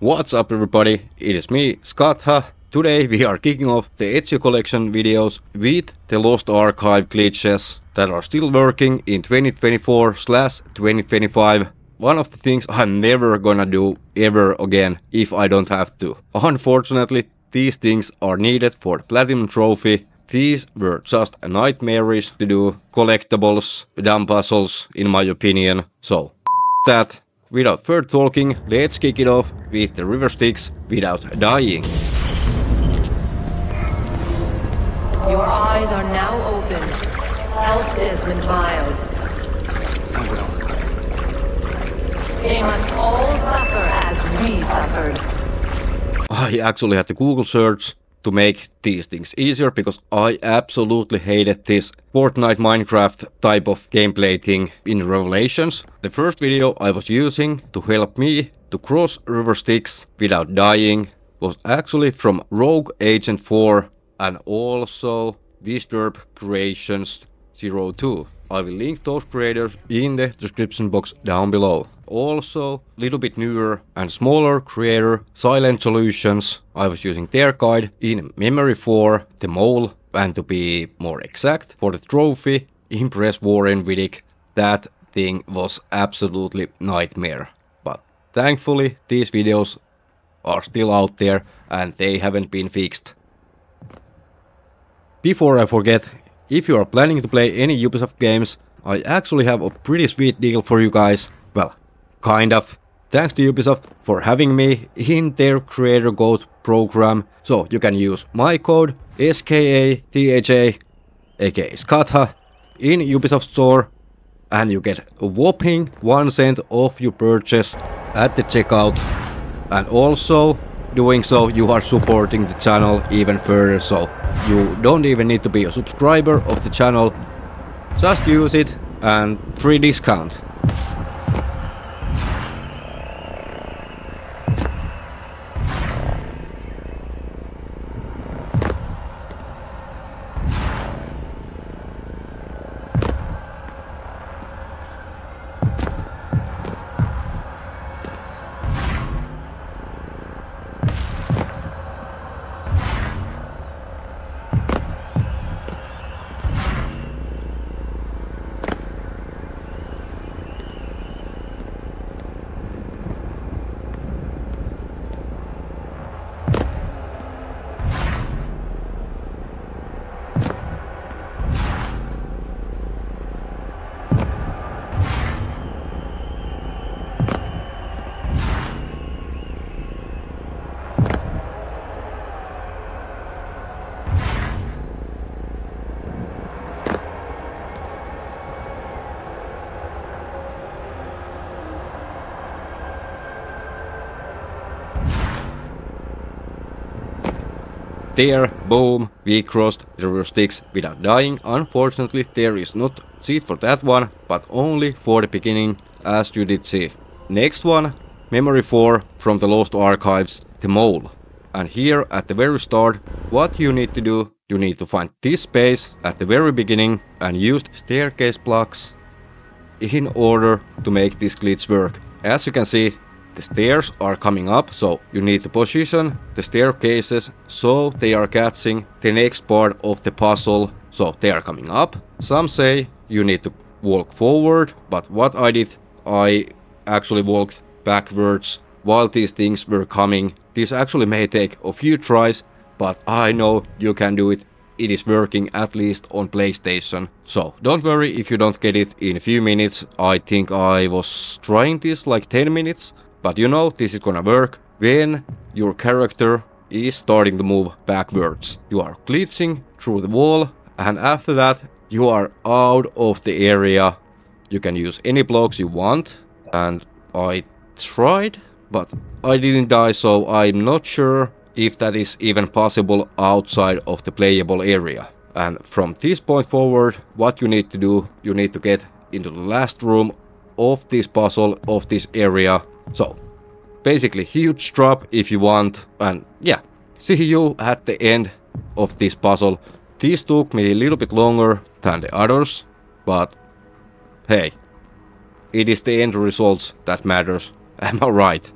What's up everybody, it is me, Skatha. Today we are kicking off the Ezio Collection videos with the Lost Archive glitches that are still working in 2024/2025. One of the things I'm never gonna do ever again if I don't have to. Unfortunately, these things are needed for the Platinum Trophy. These were just nightmares to do, collectibles, dumb puzzles in my opinion, so that. Without further talking, let's kick it off with the River Styx without dying. Your eyes are now open. Help Desmond Miles. I will. They must all suffer as we suffered. I actually had to Google search to make these things easier because I absolutely hated this Fortnite Minecraft type of gameplay thing in Revelations. The first video I was using to help me to cross River Styx without dying was actually from Rogue Agent 4 and also Disturb Creations 02. I will link those creators in the description box down below. Also, a little bit newer and smaller creator Silent Solutions. I was using their guide in memory for the mole and to be more exact for the trophy Impress Warren Vidic. That thing was absolutely nightmare. But thankfully these videos are still out there and they haven't been fixed. Before I forget, if you are planning to play any Ubisoft games, I actually have a pretty sweet deal for you guys. Well, kind of. Thanks to Ubisoft for having me in their Creator Code program, so you can use my code SKATHA, aka Skatha, in Ubisoft store, and you get a whopping 1 cent off your purchase at the checkout. And also, doing so you are supporting the channel even further, so you don't even need to be a subscriber of the channel, just use it and free discount. There, boom, we crossed the River Styx without dying. Unfortunately, there is not seed for that one, but only for the beginning, as you did see. Next one, Memory 4 from the Lost Archives, the mole. And here at the very start, what you need to do, you need to find this space at the very beginning and use staircase blocks in order to make this glitch work. As you can see, the stairs are coming up, so you need to position the staircases so they are catching the next part of the puzzle, so they are coming up. Some say you need to walk forward, but what I did, I actually walked backwards while these things were coming. This actually may take a few tries, but I know you can do it. It is working at least on PlayStation, so don't worry if you don't get it in a few minutes. I think I was trying this like 10 minutes. But you know, this is gonna work when your character is starting to move backwards. You are glitching through the wall, and after that you are out of the area. You can use any blocks you want, and I tried, but I didn't die, so I'm not sure if that is even possible outside of the playable area. And from this point forward, what you need to do, you need to get into the last room of this puzzle, of this area. So, basically huge drop if you want, and yeah, see you at the end of this puzzle. This took me a little bit longer than the others, but hey, it is the end results that matters, am I right?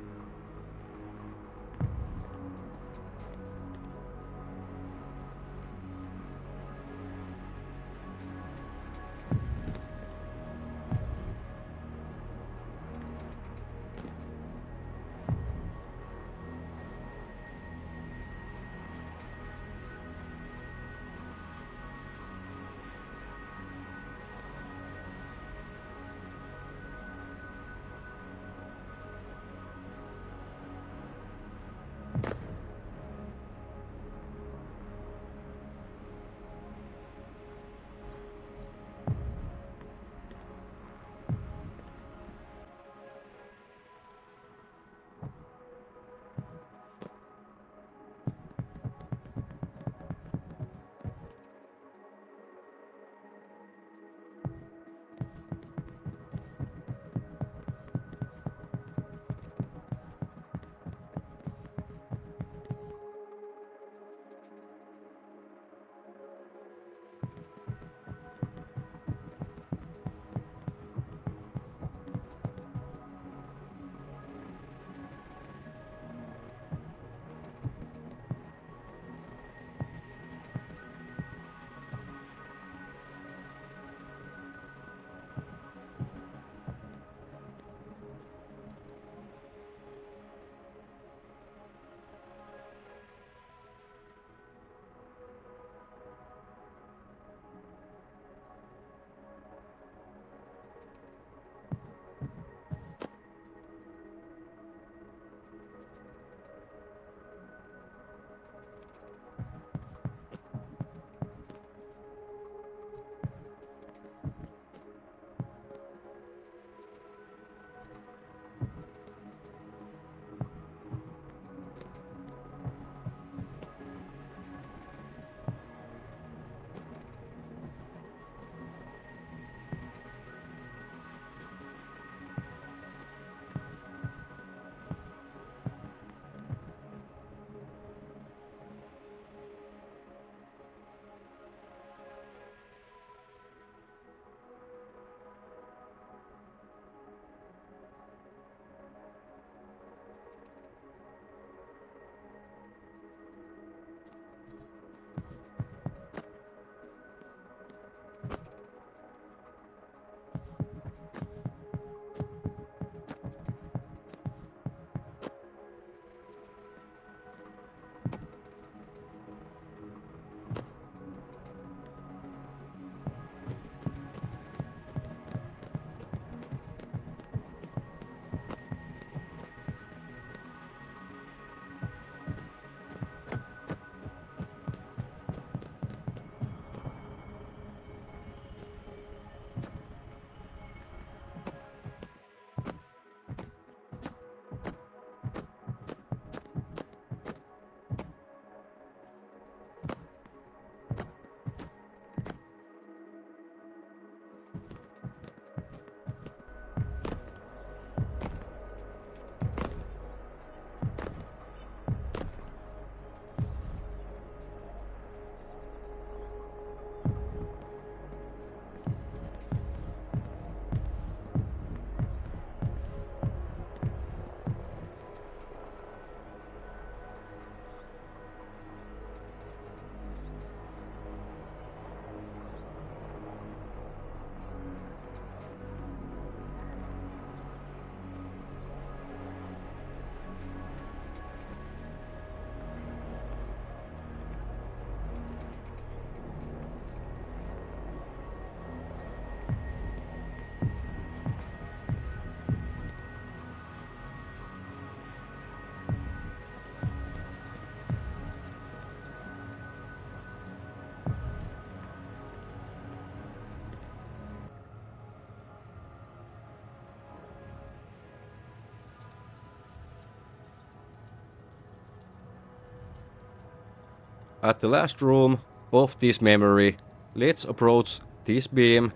at the last room of this memory. Let's approach this beam.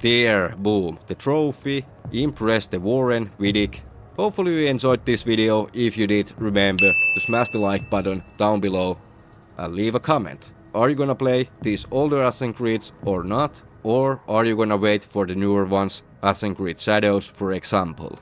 There, boom, the trophy. Impress the Warren Vidic. Hopefully you enjoyed this video. If you did, remember to smash the like button down below and leave a comment. Are you gonna play these older Assassin's Creeds or not? Or are you gonna wait for the newer ones, Assassin's Creed Shadows for example?